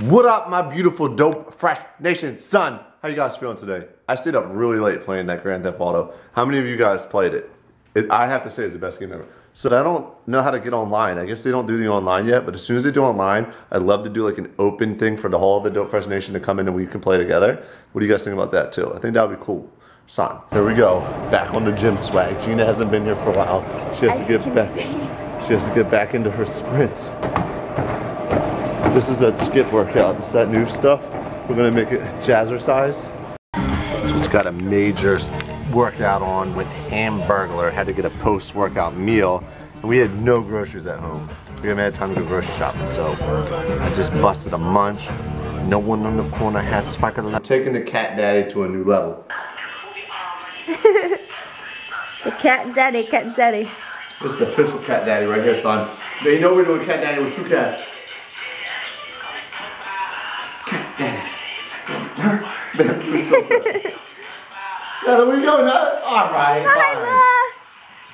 What up, my beautiful, dope, fresh nation son? How you guys feeling today? I stayed up really late playing that Grand Theft Auto. How many of you guys played it? I have to say it's the best game ever. So I don't know how to get online. I guess they don't do the online yet, but as soon as they do online, I'd love to do like an open thing for the whole of the dope fresh nation to come in and we can play together. What do you guys think about that too? I think that would be cool. Son, here we go. Back on the gym swag. Gina hasn't been here for a while. She has to get back. She has to get back into her sprints. This is that skip workout. It's that new stuff. We're gonna make it jazzercise. Just got a major workout on with Hamburglar. Had to get a post-workout meal. And we had no groceries at home. We haven't had time to go grocery shopping, so I just busted a munch. No one on the corner had spike. Taking the cat daddy to a new level. The cat daddy, cat daddy. This is the official cat daddy right here, son. They know we're doing cat daddy with two cats. Cat daddy. Now there we go, now. All right. Hi, Ma.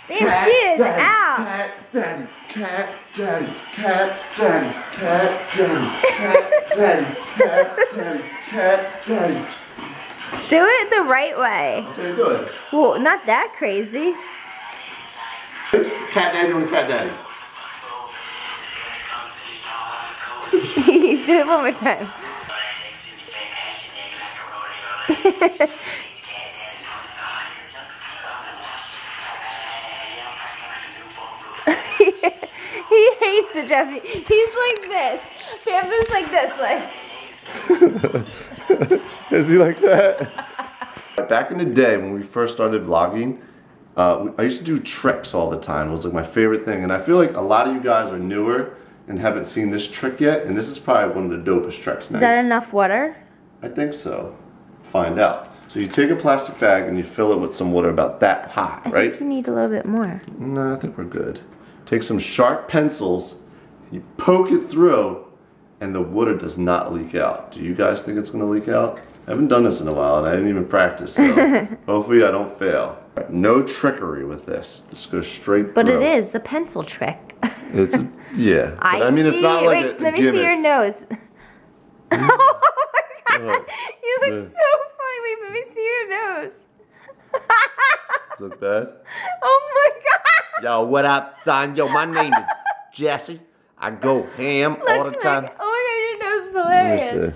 Damn, she is out. Cat daddy, cat daddy, cat daddy, cat daddy, cat daddy, cat daddy, cat daddy. Do it the right way. That's how you do it. Well, not that crazy. Cat daddy on cat daddy. Do it one more time. He hates it, Jesse. He's like this. Pam's like this, like. Is he like that? Back in the day when we first started vlogging, I used to do tricks all the time. It was like my favorite thing, and I feel like a lot of you guys are newer and haven't seen this trick yet, and this is probably one of the dopest tricks. Is that enough water? I think so. Find out. So you take a plastic bag and you fill it with some water about that high, right? I think you need a little bit more. No, I think we're good. Take some sharp pencils, you poke it through, and the water does not leak out. Do you guys think it's going to leak out? I haven't done this in a while and I didn't even practice, so hopefully I don't fail. Right, no trickery with this. This goes straight through. But it is the pencil trick. It's a, yeah. I mean, it's not like a, let me see your nose. Oh my God. You look so funny. Wait, let me see your nose. Does it look bad? Oh my God. Yo, what up, son? Yo, my name is Jesse. I go ham all the time. Like, oh my God, your nose is hilarious.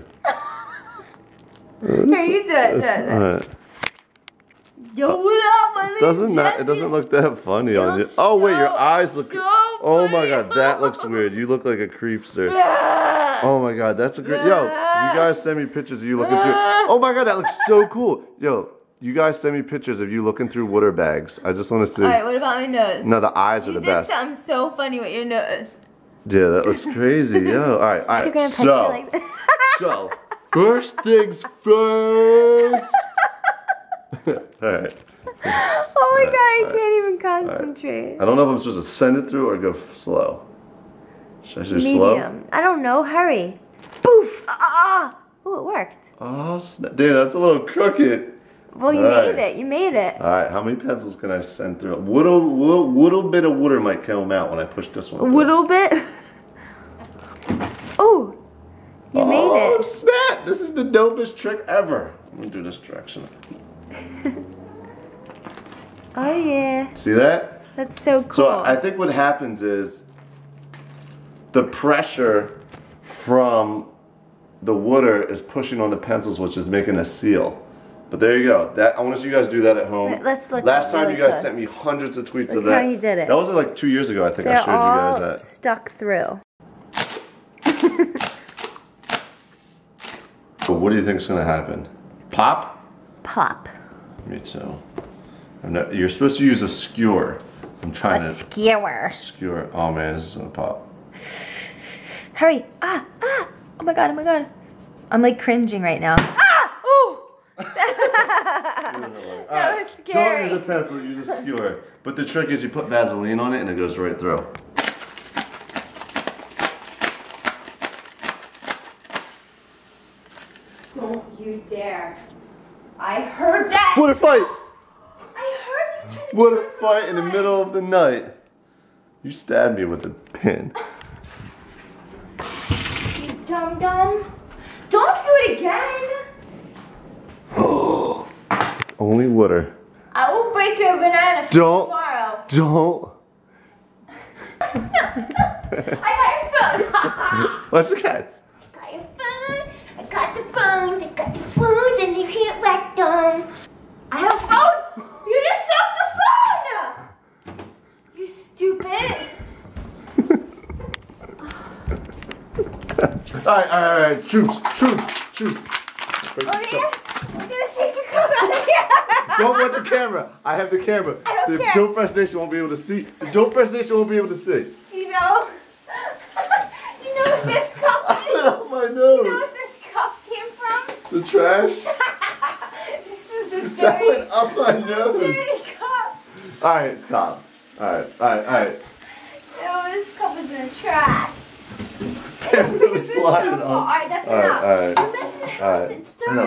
Here, you do it. Do it. Right. Yo, what up, my name? It doesn't look that funny on you. Oh wait, your eyes look. So oh my God, that looks weird. You look like a creepster. Oh my God, that's a great. Yo, you guys send me pictures of you looking through. Oh my God, that looks so cool. Yo, you guys send me pictures of you looking through water bags. I just want to see. All right, what about my nose? No, the eyes are the best. You did something so funny with your nose. Yeah, that looks crazy. Yo, all right, all right. So, like that. So. First things first. All right. Oh my God, I can't even concentrate. I don't know if I'm supposed to send it through or go slow. Should I do slow? I don't know. Hurry. Poof. Ah. Oh, it worked. Oh, dude, that's a little crooked. Well, you made it. You made it. All right. How many pencils can I send through? Little bit of water might come out when I push this one. A little bit. Oh. You made it. Oh snap! This is the dopest trick ever. Let me do this direction. Oh yeah. See that? That's so cool. So I think what happens is the pressure from the water is pushing on the pencils, which is making a seal. But there you go. That I want to see you guys do that at home. Let's look. Last time you guys sent me hundreds of tweets of that. How you did it. That was like 2 years ago. I think I showed you guys that. Stuck through. But what do you think is going to happen? Pop? Pop. Me too. You're supposed to use a skewer. I'm trying to... skewer. Skewer. Oh man, this is going to pop. Hurry. Ah! Ah! Oh my God, oh my God. I'm like cringing right now. Ah! Ooh! That was scary. Don't use a pencil, use a skewer. But the trick is you put Vaseline on it and it goes right through. You dare. I heard that! What a fight! I heard you. What a fight in the middle of the night. You stabbed me with a pin. You dumb dum dum. Don't do it again. Oh, it's only water. I will break your banana tomorrow. Don't. I got your phone. Watch the cats. I got your phone. I got the phones. I got the phones, and you can't whack them. I have a phone. You just sold the phone. You stupid. All right. Choose. Over here. We're gonna take your coat out of here. Don't let the camera. I have the camera. I don't care. Dope Fresh Nation won't be able to see. The Dope Fresh Nation won't be able to see. You know what this cup is? My nose. You know what this cup came from? The trash? This is a dirty. That went up my nose. Dirty cup. Alright, stop. Alright. No, this cup is in the trash. Camera was sliding off. Alright, that's enough. Alright. It's dirty. No.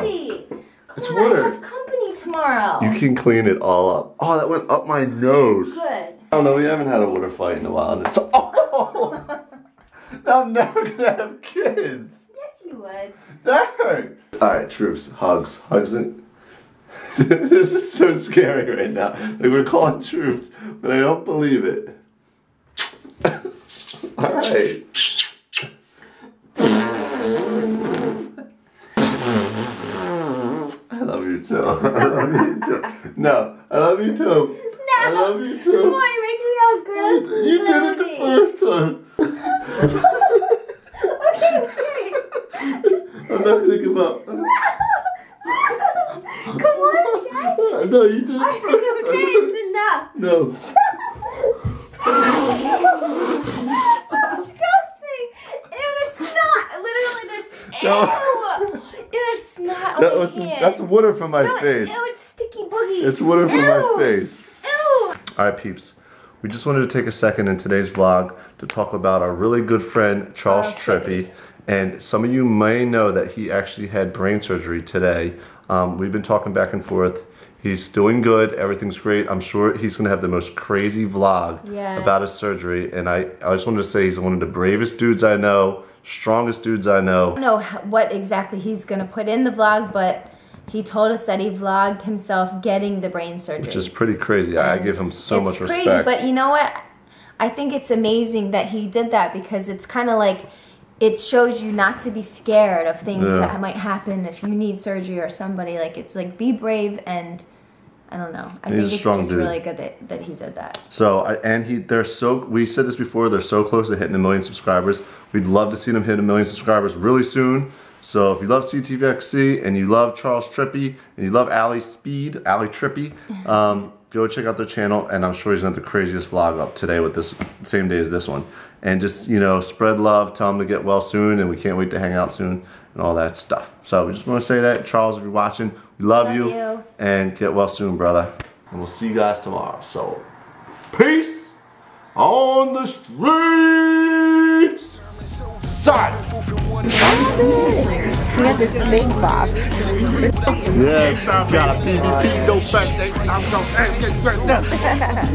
It's water. I have company tomorrow. You can clean it all up. Oh, that went up my nose. Good. I don't know. We haven't had a water fight in a while. And it's oh! Now I'm never gonna have kids. Yes, you would. That hurt. All right, truce. Hugs. This is so scary right now. Like we're calling truce, but I don't believe it. All right. I love you too. No, I love you too. No, I love you too. Come on, you're making me all gross. You did it the first time. Okay. I'm not gonna give up. Come on, Jess. No, you did it. Are you okay? It's enough. No. So disgusting. Ew, there's snot. Literally, there's ew. That's water from my face. Ew, it's sticky boogie. It's water from my face. Ew. All right, peeps. We just wanted to take a second in today's vlog to talk about our really good friend, Charles Trippy. And some of you may know that he actually had brain surgery today. We've been talking back and forth. He's doing good. Everything's great. I'm sure he's going to have the most crazy vlog about his surgery. And I just wanted to say he's one of the bravest dudes I know. Strongest dudes I know. I don't know what exactly he's going to put in the vlog, but he told us that he vlogged himself getting the brain surgery. Which is pretty crazy. And I give him so much respect. It's crazy, but you know what? I think it's amazing that he did that because it's kind of like it shows you not to be scared of things that might happen if you need surgery or somebody. Like it's like be brave and... I don't know. I think it's just really good that he did that. So, and they're so, we said this before, they're so close to hitting 1 million subscribers. We'd love to see them hit 1 million subscribers really soon. So if you love CTVXC and you love Charles Trippy and you love Allie Speed, Allie Trippy, go check out their channel and I'm sure he's gonna have the craziest vlog up today with this, same day as this one. And just, you know, spread love, tell him to get well soon and we can't wait to hang out soon and all that stuff. So we just wanna say that, Charles, if you're watching, we love you and get well soon, brother. And we'll see you guys tomorrow. So, peace on the streets. Son. We have this big box. Yeah, I've got a PVP, no fact. I'm so angry.